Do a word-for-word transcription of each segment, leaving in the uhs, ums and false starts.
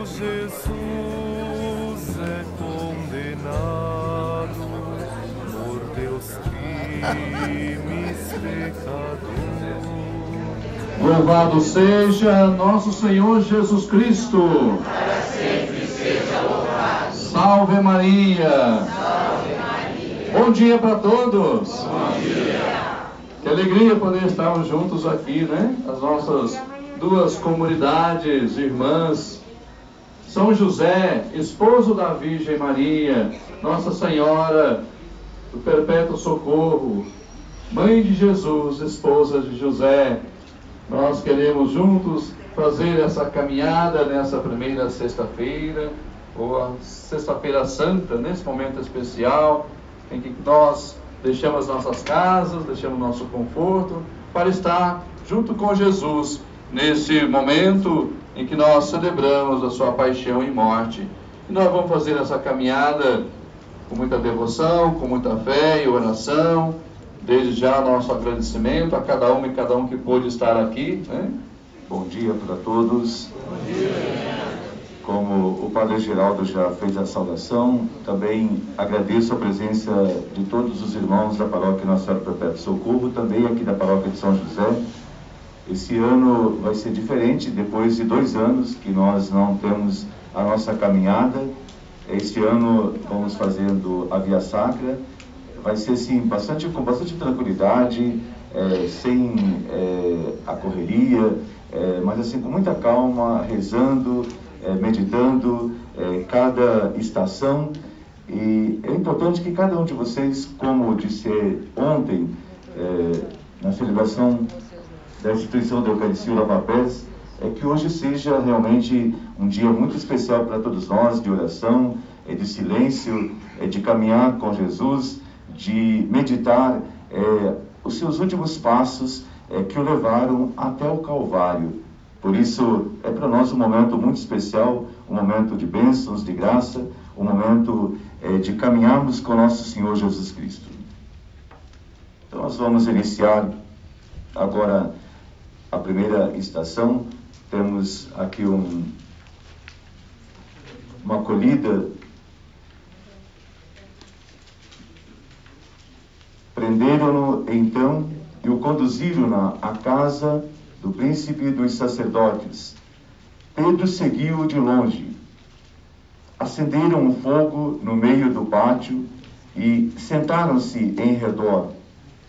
Cristo Jesus é condenado por teus crimes, pecadores. Louvado seja nosso Senhor Jesus Cristo. Para sempre seja louvado. Salve Maria. Salve Maria. Bom dia para todos. Bom dia. Que alegria poder estarmos juntos aqui, né? As nossas duas comunidades, irmãs, São José, esposo da Virgem Maria, Nossa Senhora do Perpétuo Socorro, Mãe de Jesus, esposa de José. Nós queremos juntos fazer essa caminhada nessa primeira sexta-feira, ou a Sexta-feira Santa, nesse momento especial, em que nós deixamos nossas casas, deixamos nosso conforto, para estar junto com Jesus, nesse momento em que nós celebramos a sua paixão e morte. E nós vamos fazer essa caminhada com muita devoção, com muita fé e oração. Desde já nosso agradecimento a cada uma e cada um que pôde estar aqui, né? Bom dia para todos. Bom dia. Como o Padre Geraldo já fez a saudação, também agradeço a presença de todos os irmãos da Paróquia Nossa Senhora do Perpétuo Socorro, também aqui da Paróquia de São José. Esse ano vai ser diferente, depois de dois anos que nós não temos a nossa caminhada. Este ano vamos fazendo a Via Sacra. Vai ser assim, bastante, com bastante tranquilidade, é, sem é, a correria, é, mas assim, com muita calma, rezando, é, meditando, é, cada estação. E é importante que cada um de vocês, como disse ontem, é, na celebração da instituição da Eucaristia Lava Pés, é que hoje seja realmente um dia muito especial para todos nós, de oração, é de silêncio, é de caminhar com Jesus, de meditar é, os seus últimos passos é, que o levaram até o Calvário. Por isso, é para nós um momento muito especial, um momento de bênçãos, de graça, um momento é, de caminharmos com nosso Senhor Jesus Cristo. Então, nós vamos iniciar agora a primeira estação. Temos aqui um, uma acolhida. Prenderam-no então e o conduziram à casa do príncipe dos sacerdotes. Pedro seguiu-o de longe. Acenderam um fogo no meio do pátio e sentaram-se em redor.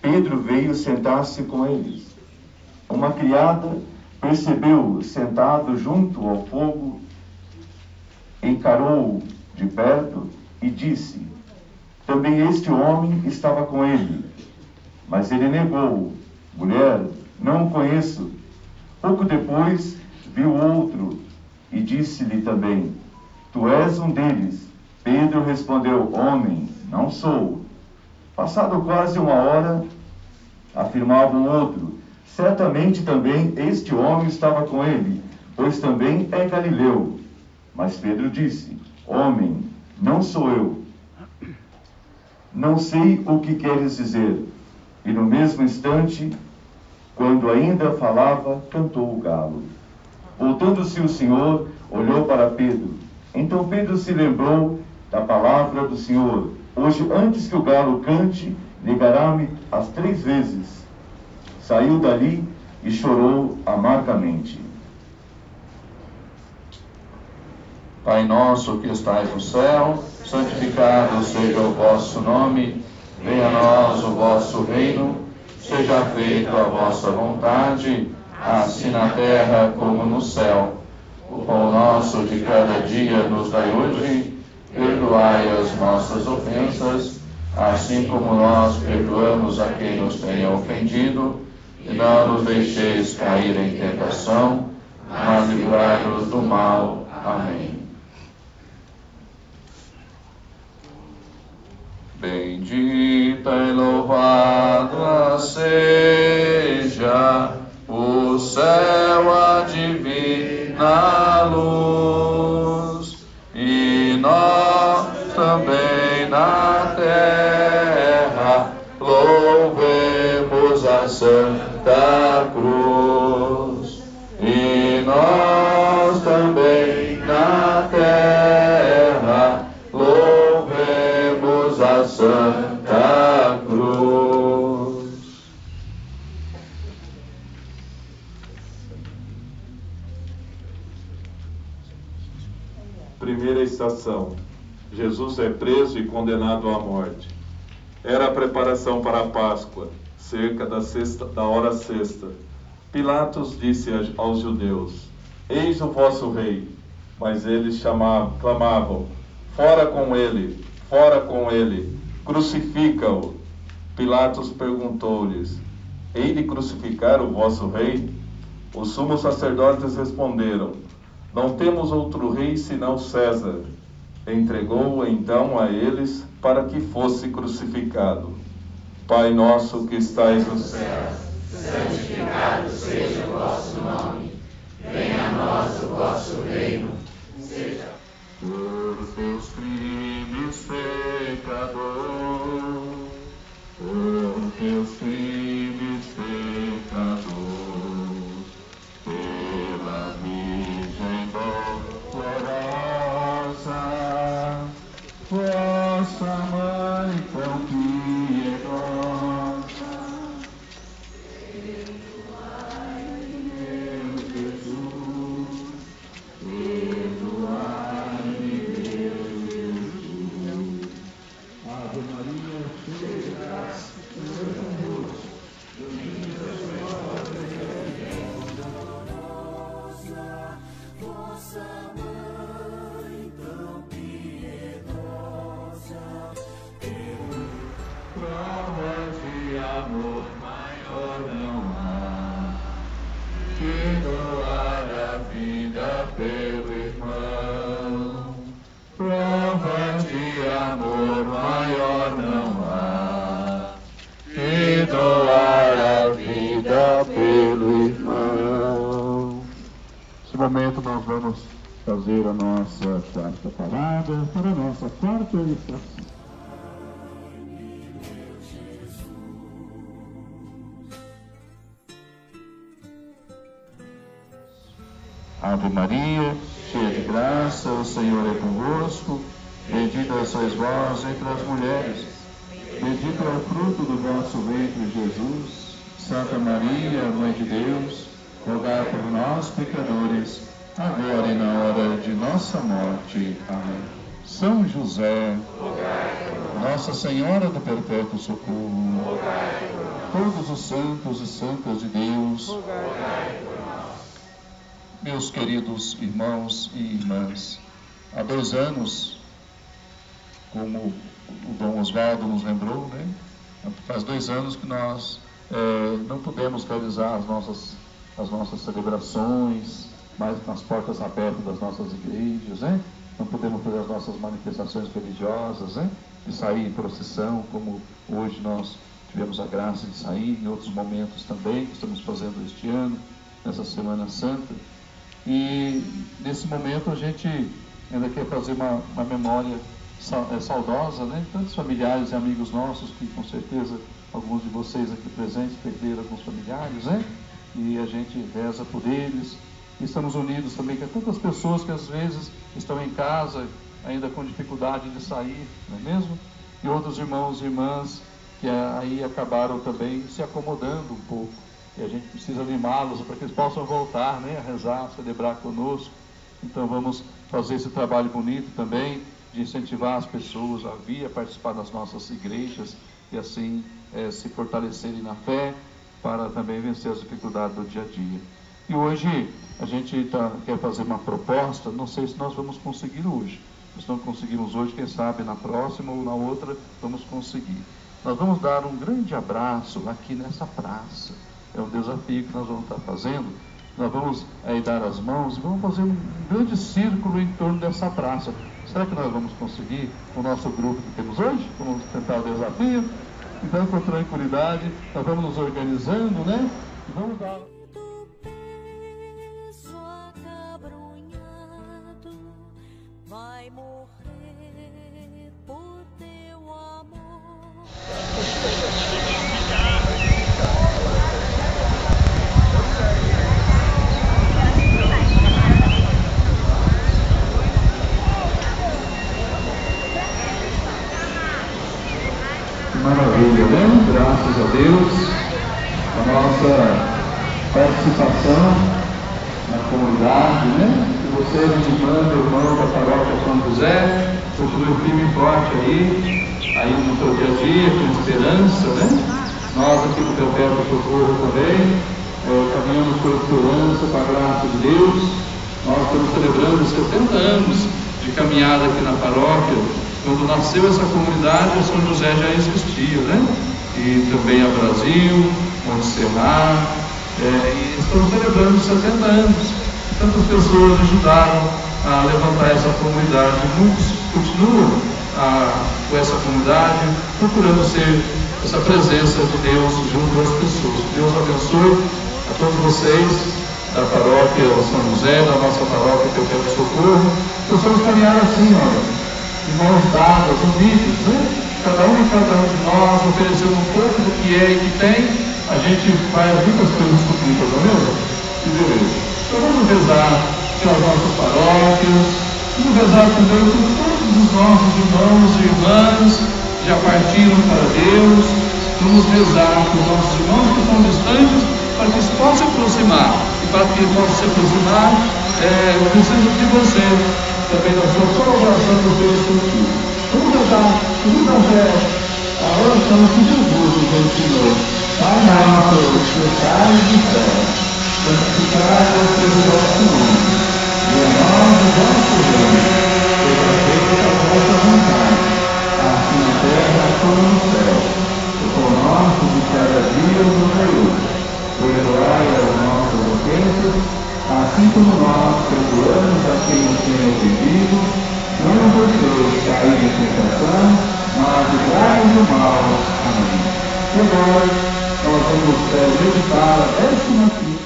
Pedro veio sentar-se com eles. Uma criada percebeu-o sentado junto ao fogo, encarou-o de perto e disse: também este homem estava com ele. Mas ele negou: mulher, não o conheço. Pouco depois viu outro e disse-lhe também: tu és um deles. Pedro respondeu: homem, não sou. Passado quase uma hora, afirmava um outro: certamente também este homem estava com ele, pois também é galileu. Mas Pedro disse: homem, não sou eu. Não sei o que queres dizer. E no mesmo instante, quando ainda falava, cantou o galo. Voltando-se o Senhor, olhou para Pedro. Então Pedro se lembrou da palavra do Senhor: hoje, antes que o galo cante, negará-me as três vezes. Saiu dali e chorou amargamente. Pai nosso que estais no céu, santificado seja o vosso nome. Venha a nós o vosso reino. Seja feita a vossa vontade, assim na terra como no céu. O pão nosso de cada dia nos dai hoje. Perdoai as nossas ofensas, assim como nós perdoamos a quem nos tenha ofendido, e não nos deixeis cair em tentação, mas livrai-nos do mal. Amém. Bendita e louvada seja o céu, a divina luz, e nós também na terra louvemos a Santa Cruz, e nós também e na terra, louvemos a Santa Cruz. Primeira estação. Jesus é preso e condenado à morte. Era a preparação para a Páscoa, cerca da, sexta, da hora sexta. Pilatos disse aos judeus: eis o vosso rei. Mas eles chamavam, clamavam: fora com ele, fora com ele, crucifica-o. Pilatos perguntou-lhes: hei de crucificar o vosso rei? Os sumos sacerdotes responderam: não temos outro rei senão César. Entregou-o então a eles para que fosse crucificado. Pai nosso que estais no céu, santificado seja o vosso nome. Venha a nós o vosso reino. Seja por teus crimes, pecador, por teus crimes, pecador, pela Virgem dolorosa, vossa mãe tão piedosa. Momento nós vamos fazer a nossa quarta parada para a nossa quarta estação. Ave Maria, cheia de graça, o Senhor é convosco, bendita sois vós entre as mulheres, bendito é o fruto do vosso ventre, Jesus. Santa Maria, Mãe de Deus, rogai por nós, pecadores, agora e na hora de nossa morte. Amém. São José, rogai por nós. Nossa Senhora do Perpétuo Socorro, rogai por nós. Todos os santos e santas de Deus, rogai por nós. Meus queridos irmãos e irmãs, há dois anos, como o Dom Oswaldo nos lembrou, né? Faz dois anos que nós é, não pudemos realizar as nossas as nossas celebrações, mas nas portas abertas das nossas igrejas, né? Não podemos fazer as nossas manifestações religiosas, né? De sair em procissão, como hoje nós tivemos a graça de sair, em outros momentos também, que estamos fazendo este ano, nessa Semana Santa. E nesse momento a gente ainda quer fazer uma, uma memória saudosa, né? Tantos familiares e amigos nossos, que com certeza alguns de vocês aqui presentes perderam alguns familiares, né? E a gente reza por eles. Estamos unidos também com tantas pessoas que às vezes estão em casa, ainda com dificuldade de sair, não é mesmo? E outros irmãos e irmãs que aí acabaram também se acomodando um pouco. E a gente precisa animá-los para que eles possam voltar, né, a rezar, a celebrar conosco. Então vamos fazer esse trabalho bonito também, de incentivar as pessoas a vir, a participar das nossas igrejas e assim é, se fortalecerem na fé, para também vencer as dificuldades do dia a dia. E hoje a gente tá, quer fazer uma proposta, não sei se nós vamos conseguir hoje. Se não conseguimos hoje, quem sabe na próxima ou na outra, vamos conseguir. Nós vamos dar um grande abraço aqui nessa praça. É um desafio que nós vamos estar fazendo. Nós vamos aí dar as mãos e vamos fazer um grande círculo em torno dessa praça. Será que nós vamos conseguir com o nosso grupo que temos hoje? Vamos tentar o desafio? Então, com tranquilidade, nós vamos nos organizando, né? Vamos dar... Peso acabrunhado vai morrer por teu amor. Maravilha, né? Graças a Deus, a nossa participação na comunidade, né? Que você é de irmã, irmão da Paróquia São José, continue firme e forte aí, aí no seu dia a dia, com esperança, né? Nós aqui do Perpétuo Socorro também, é, caminhamos com esperança, com a graça de Deus. Nós estamos celebrando os setenta anos de caminhada aqui na paróquia. Quando nasceu essa comunidade, São José já existia, né? E também a Brasil, Montserrat, é, e estamos celebrando os setenta anos. Tantas pessoas ajudaram a levantar essa comunidade, muitos continuam a, com essa comunidade, procurando ser essa presença de Deus junto às pessoas. Deus abençoe a todos vocês da paróquia São José, da nossa paróquia que eu quero socorro. Possamos caminhar assim, olha, de mãos dadas, unidos, né? Cada um e cada um de nós oferecendo um pouco do que é e que tem, a gente faz muitas coisas bonitas, não é mesmo? Que beleza. Então vamos rezar pelas nossas paróquias, vamos rezar também por todos os nossos irmãos e irmãs, já partiram para Deus, vamos rezar com os nossos irmãos que estão distantes, para que eles possam se aproximar, e para que possam se aproximar, é, eu preciso de você, também da sua colaboração do Deus contigo. Vamos rezar, vamos fazer a oração que Jesus nos ensinou. Pai nosso, que estás no céu, santificado seja o vosso nome, venha a nós o vosso reino, seja feita a vossa vontade, assim na terra como no céu. O pão nosso de cada dia nos dai hoje. Perdoai as nossas ofensas, assim como nós perdoamos a quem nos tem ofendido. Não nos deixeis cair em tentação, mas livrai-nos do mal. Amém. E agora, nós vamos meditar a décima quinta.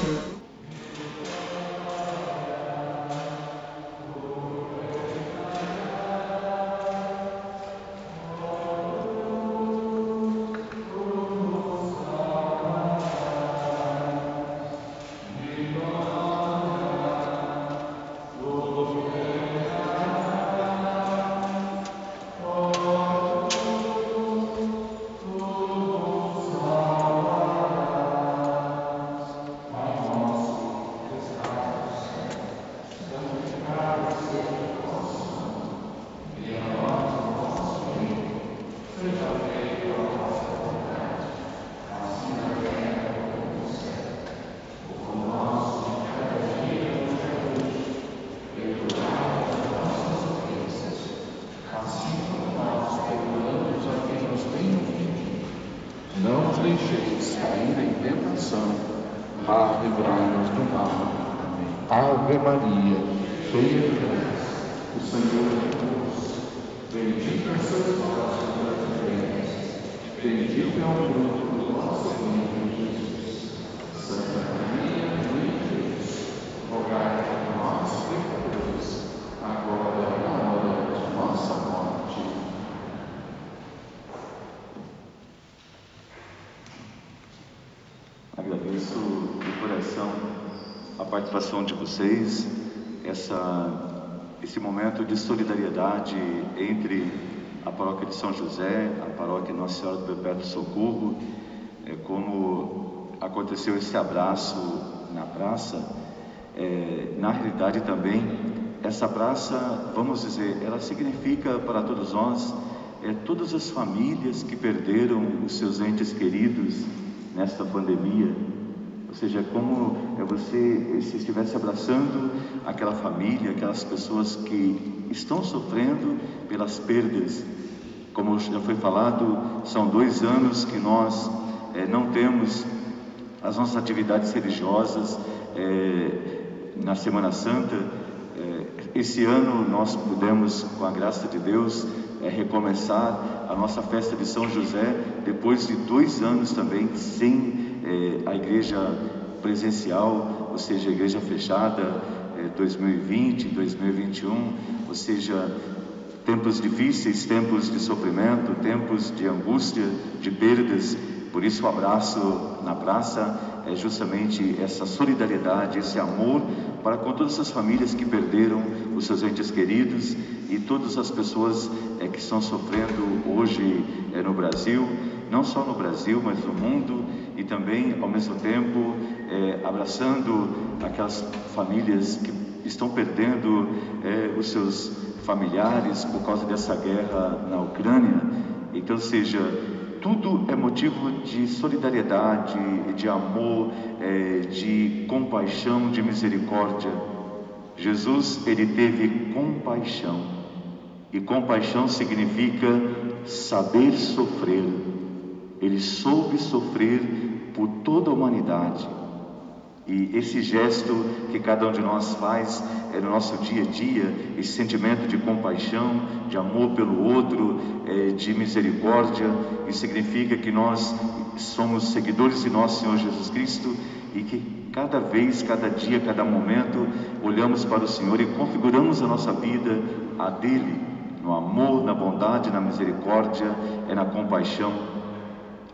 Participação de vocês, essa, esse momento de solidariedade entre a paróquia de São José, a paróquia Nossa Senhora do Perpétuo Socorro, é, como aconteceu esse abraço na praça, é, na realidade também, essa praça, vamos dizer, ela significa para todos nós, é, todas as famílias que perderam os seus entes queridos nesta pandemia. Ou seja, como é você se estivesse abraçando aquela família, aquelas pessoas que estão sofrendo pelas perdas. Como já foi falado, são dois anos que nós é, não temos as nossas atividades religiosas é, na Semana Santa. É, esse ano nós pudemos, com a graça de Deus, é, recomeçar a nossa festa de São José depois de dois anos também sem É, a igreja presencial, ou seja, a igreja fechada, é, dois mil e vinte, dois mil e vinte e um, ou seja, tempos difíceis, tempos de sofrimento, tempos de angústia, de perdas. Por isso o abraço na praça é justamente essa solidariedade, esse amor para com todas essas famílias que perderam os seus entes queridos e todas as pessoas é, que estão sofrendo hoje é, no Brasil, não só no Brasil, mas no mundo, e também, ao mesmo tempo, é, abraçando aquelas famílias que estão perdendo é, os seus familiares por causa dessa guerra na Ucrânia. Então, seja, tudo é motivo de solidariedade, de amor, de compaixão, de misericórdia. Jesus, ele teve compaixão. E compaixão significa saber sofrer. Ele soube sofrer por toda a humanidade. E esse gesto que cada um de nós faz é no nosso dia a dia, esse sentimento de compaixão, de amor pelo outro, é, de misericórdia, isso significa que nós somos seguidores de nosso Senhor Jesus Cristo e que cada vez, cada dia, cada momento, olhamos para o Senhor e configuramos a nossa vida a dele, no amor, na bondade, na misericórdia, é na compaixão.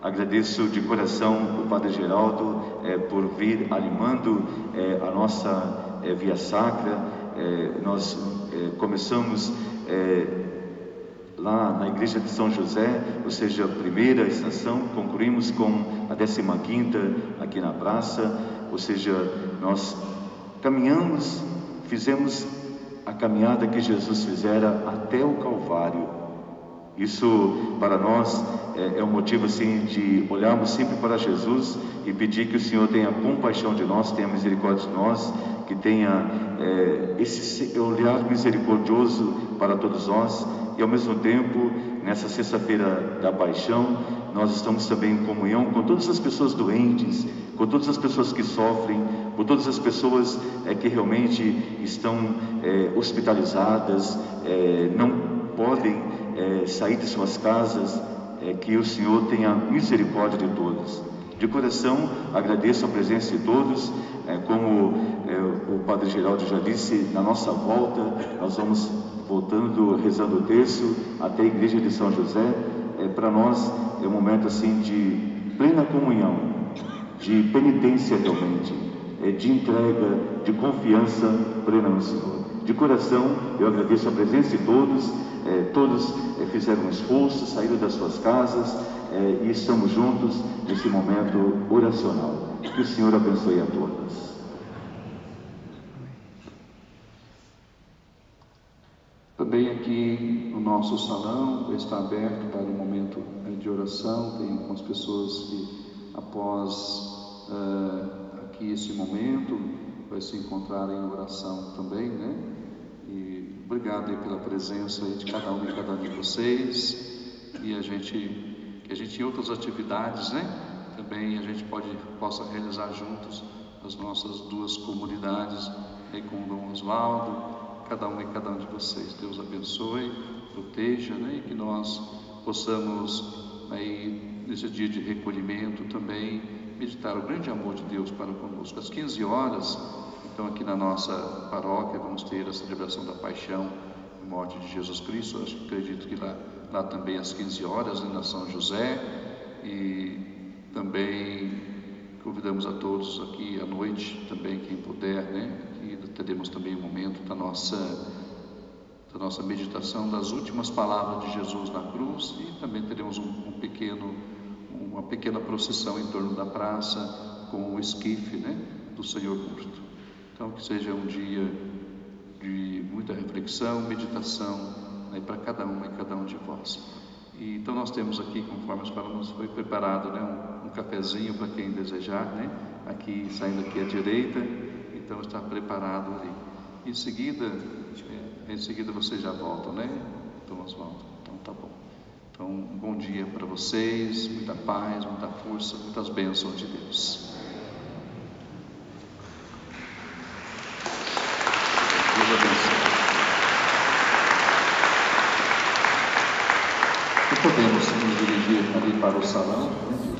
Agradeço de coração o Padre Geraldo é, por vir animando é, a nossa é, Via Sacra. É, nós é, começamos é, lá na Igreja de São José, ou seja, a primeira estação, concluímos com a décima quinta aqui na praça, ou seja, nós caminhamos, fizemos a caminhada que Jesus fizera até o Calvário. Isso para nós é, é um motivo assim de olharmos sempre para Jesus e pedir que o Senhor tenha compaixão de nós, tenha misericórdia de nós, que tenha é, esse olhar misericordioso para todos nós. E ao mesmo tempo, nessa sexta-feira da paixão, nós estamos também em comunhão com todas as pessoas doentes, com todas as pessoas que sofrem, com todas as pessoas é, que realmente estão é, hospitalizadas, é, não podem É, sair de suas casas, é, que o Senhor tenha misericórdia de todos. De coração, agradeço a presença de todos, é, como é, o Padre Geraldo já disse, na nossa volta, nós vamos voltando, rezando o terço, até a Igreja de São José. É, para nós é um momento assim de plena comunhão, de penitência realmente, é, de entrega, de confiança plena no Senhor. De coração, eu agradeço a presença de todos, é, todos é, fizeram um esforço, saíram das suas casas é, e estamos juntos nesse momento oracional. Que o Senhor abençoe a todos. Também aqui no nosso salão está aberto para um momento de oração, tem algumas pessoas que após uh, aqui esse momento vai se encontrar em oração também, né? E obrigado aí pela presença aí de cada um e cada um de vocês. E a gente, que a gente em outras atividades, né? Também a gente pode, possa realizar juntos as nossas duas comunidades aí com o Dom Oswaldo, cada um e cada um de vocês. Deus abençoe, proteja, né? E que nós possamos aí nesse dia de recolhimento também meditar o grande amor de Deus para conosco. Às quinze horas, então aqui na nossa paróquia vamos ter a celebração da paixão e morte de Jesus Cristo. Eu acredito que lá, lá também às quinze horas, né, na São José. E também convidamos a todos aqui à noite, também quem puder, né? E teremos também um momento da nossa, da nossa meditação das últimas palavras de Jesus na cruz. E também teremos um, um pequeno... uma pequena procissão em torno da praça com o esquife, né, do Senhor Cristo. Então que seja um dia de muita reflexão, meditação, né, para cada um e cada um de vós. E, então nós temos aqui, conforme nós falamos, foi preparado, né, um, um cafezinho para quem desejar, né, aqui saindo aqui à direita, então está preparado ali. Em seguida, é, em seguida vocês já voltam, né? Então nós voltamos. Então tá bom. Então, um bom dia para vocês, muita paz, muita força, muitas bênçãos de Deus. Deus abençoe. E podemos nos dirigir ali para o salão.